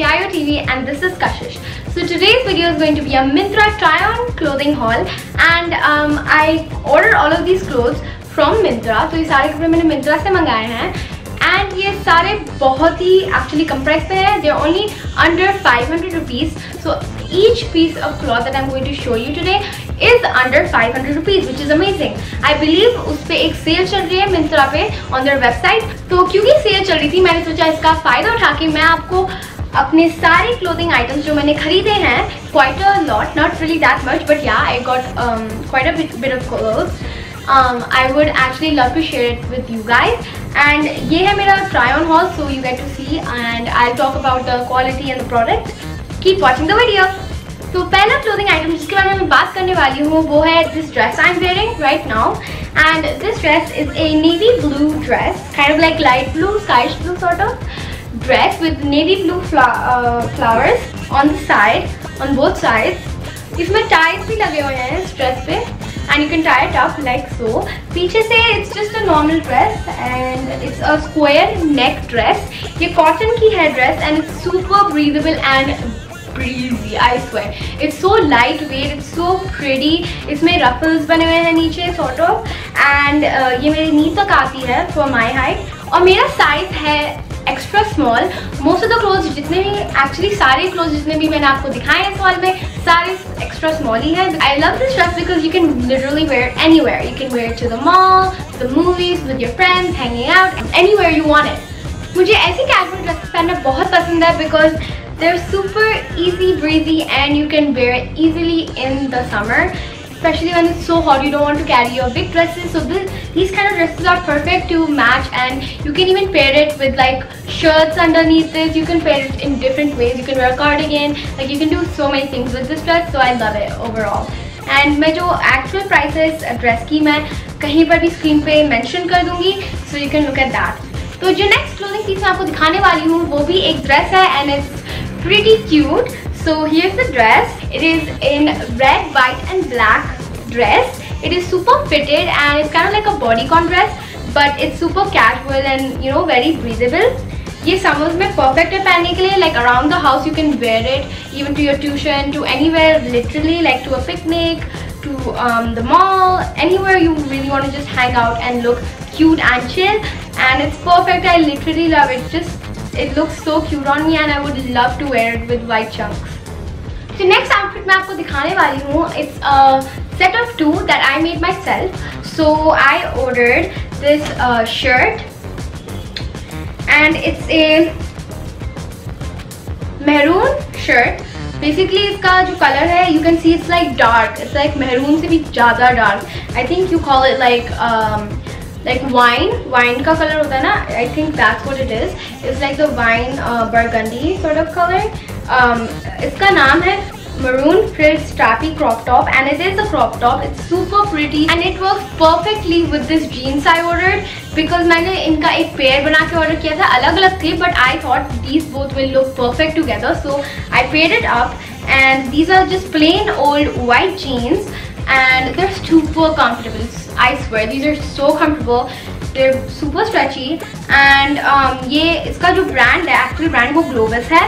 watching TIO TV and this is Kashish. So today's video is going to be a Myntra try-on clothing haul, and I ordered all of these clothes from Myntra. So these all clothes I have ordered from Myntra, and these all are actually compressed. They are only under 500 rupees. So each piece of cloth that I am going to show you today is under 500 rupees, which is amazing. I believe उस पे एक cell चल रही है Myntra पे on their website. तो क्योंकि cell चल रही थी, मैंने सोचा इसका फायदा उठा के मैं आपको अपने सारे clothing items जो मैंने खरीदे हैं, quite a lot, not really that much, but yeah, I got quite a bit of clothes. I would actually love to share it with you guys. And ये है मेरा try-on haul, so you get to see, and I'll talk about the quality and the product. Keep watching the video. So पहला clothing item जिसके बारे में मैं बात करने वाली हूँ वो है this dress I'm wearing right now, and this dress is a navy blue dress, kind of like light blue, sky blue sort of dress with navy blue flowers on the side, on both sides. इसमें ties भी लगे हुए हैं इस dress पे, and you can tie it up like so. पीछे से it's just a normal dress and it's a square neck dress. ये cotton की है dress and it's super breathable and breezy, I swear. It's so lightweight, it's so pretty. इसमें ruffles बने हुए हैं नीचे sort of, and ये मेरे knee तक आती है for my height, और मेरा size है extra small. Most of the clothes जितने भी actually सारे clothes जितने भी मैंने आपको दिखाए हैं इस haul में सारे extra small ही हैं. I love this dress because you can literally wear it anywhere. You can wear it to the mall, the movies, with your friends, hanging out, anywhere you want it. मुझे ऐसी casual dresses पहनना बहुत पसंद है because they're super easy breezy and you can wear it easily in the summer, especially when it's so hot. You don't want to carry your big dresses, so these kind of dresses are perfect to match, and you can even pair it with like shirts underneath this. You can pair it in different ways. You can wear a cardigan, like you can do so many things with this dress, so I love it overall. And मैं जो actual prices dress की मैं कहीं पर भी screen पे mention कर दूँगी, so you can look at that. तो जो next clothing piece मैं आपको दिखाने वाली हूँ वो भी एक dress है, and it's pretty cute. So here's the dress. It is in red, white and black dress. It is super fitted and it's kind of like a bodycon dress, but it's super casual and, you know, very breathable. ये summers में perfect है पहनने के लिए. Like around the house you can wear it, even to your tuition, to anywhere, literally, like to a picnic, to the mall, anywhere you really want to just hang out and look cute and chill. And it's perfect. I literally love it. It looks so cute on me, and I would love to wear it with white chunks. The next outfit मैं आपको दिखाने वाली हूँ, it's a set of two that I made myself. So I ordered this shirt, and it's a maroon shirt. Basically, इसका जो color है, you can see it's like dark. It's like maroon से भी ज़्यादा dark. I think you call it like wine का color होता है ना, I think that's what it is. It's like the wine burgundy sort of color. इसका नाम है maroon frill strappy crop top, and it is a crop top. It's super pretty and it works perfectly with this jeans I ordered, because मैंने इनका एक pair बना के order किया था, अलग अलग थे, but I thought these both will look perfect together, so I paired it up. And these are just plain old white jeans, and they're super comfortable. I swear these are so comfortable. They're super stretchy, and ये इसका जो brand है, actual brand वो Globus है.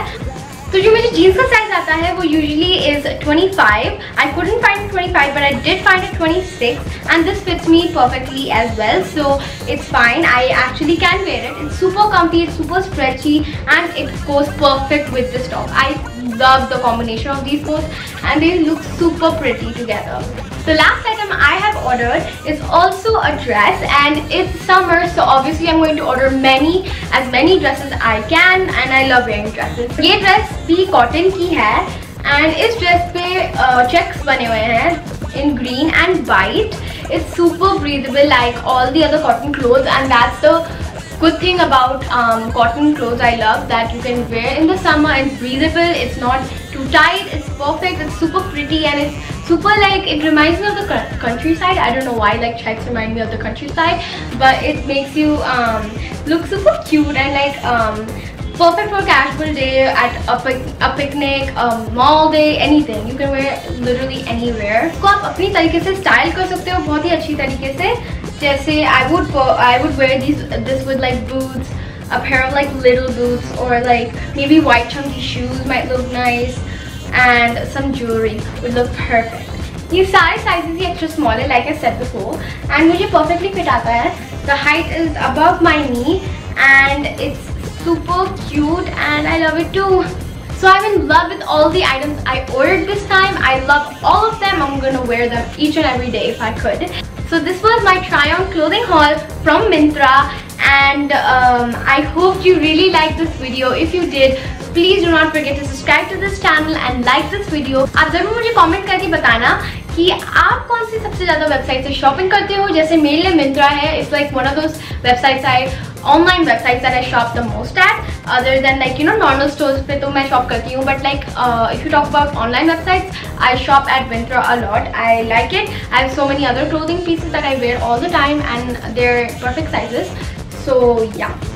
तो जो मुझे jeans का size आता है वो usually is 25. I couldn't find 25, but I did find it 26, and this fits me perfectly as well. So it's fine. I actually can wear it. It's super comfy, it's super stretchy, and it goes perfect with this top. I love the combination of these both, and they look super pretty together. The last item I have ordered is also a dress, and it's summer, so obviously I'm going to order as many dresses I can, and I love wearing dresses. ये dress भी cotton की है, and इस dress पे checks बने हुए हैं in green and white. It's super breathable like all the other cotton clothes, and that's the good thing about cotton clothes I love, that you can wear in the summer. It's breathable, it's not too tight, it's perfect, it's super pretty, and it's super like, it reminds me of the countryside. I don't know why, like checks remind me of the countryside, but it makes you look super cute and like perfect for casual day at a picnic, a mall day, anything. You can wear it literally anywhere. इसको आप अपनी तरीके से style कर सकते हो बहुत ही अच्छी तरीके से. जैसे I would wear this with like boots, a pair of like little boots or like maybe white chunky shoes might look nice, and some jewelry would look perfect. ये सारे sizes ही extra small है, like I said before, and मुझे perfectly fit आता है. The height is above my knee and it's super cute and I love it too. So I'm in love with all the items I ordered this time. I love all of them. I'm gonna wear them each and every day if I could. So this was my try on clothing haul from Myntra, and I hope you really liked this video. If you did, please do not forget to subscribe to this channel and like this video. आप जरूर मुझे comment करके बताना कि आप कौन सी सबसे ज़्यादा website से shopping करते हो. जैसे मेरे लिए Myntra है, it's like one of those websites online websites that I shop the most at, other than like, you know, normal stores पे तो मैं shop करती हूँ, but like if you talk about online websites, I shop at Myntra a lot. I like it. I have so many other clothing pieces that I wear all the time and they're perfect sizes. So yeah.